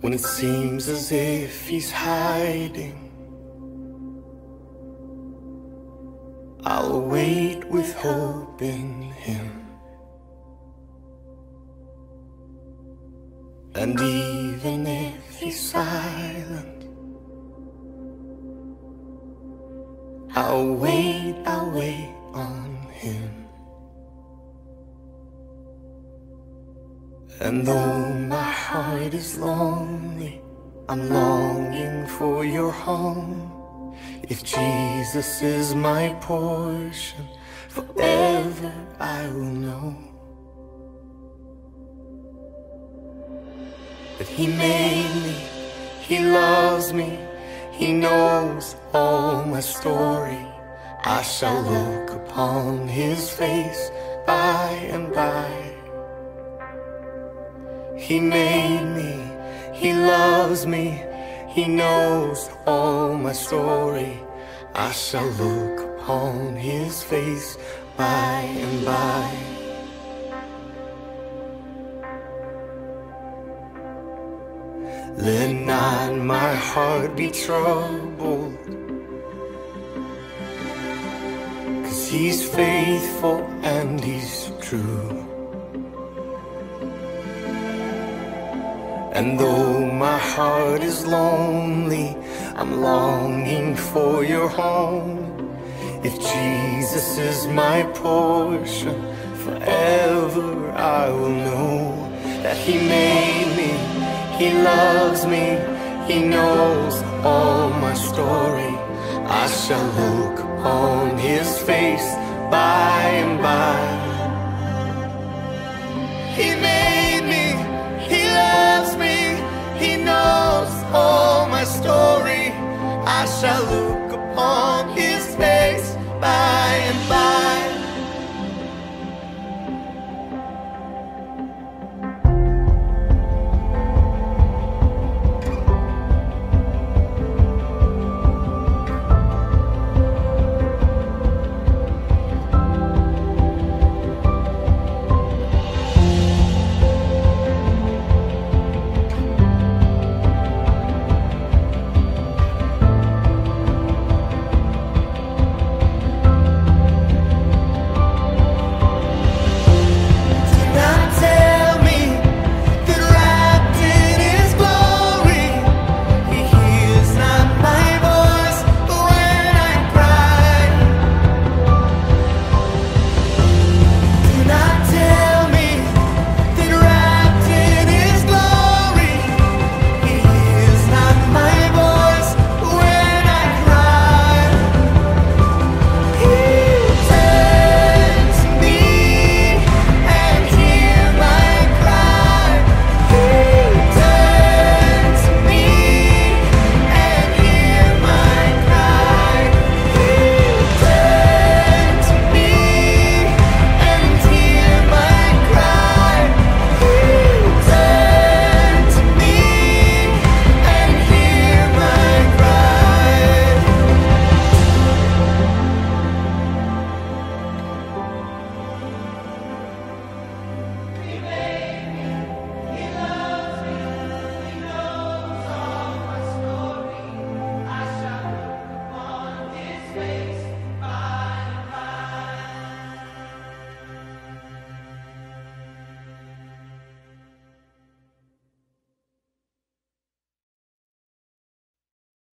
when it seems as if he's hiding. I'll wait with hope in him. And even if he's silent, I'll wait on him. And though my heart is lonely, I'm longing for your home. If Jesus is my portion, forever I will know that he made me, he loves me, he knows all my story. I shall look upon his face by and by. He made me, he loves me, he knows all my story. I shall look upon his face by and by. Let not my heart be troubled, 'cause he's faithful and he's true. And though my heart is lonely, I'm longing for your home. If Jesus is my portion, forever I will know that he made me, he loves me, he knows all my story. I shall look upon his face by and by. He made me, he loves me, he knows all my story. I shall look upon his face by and by.